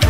dig.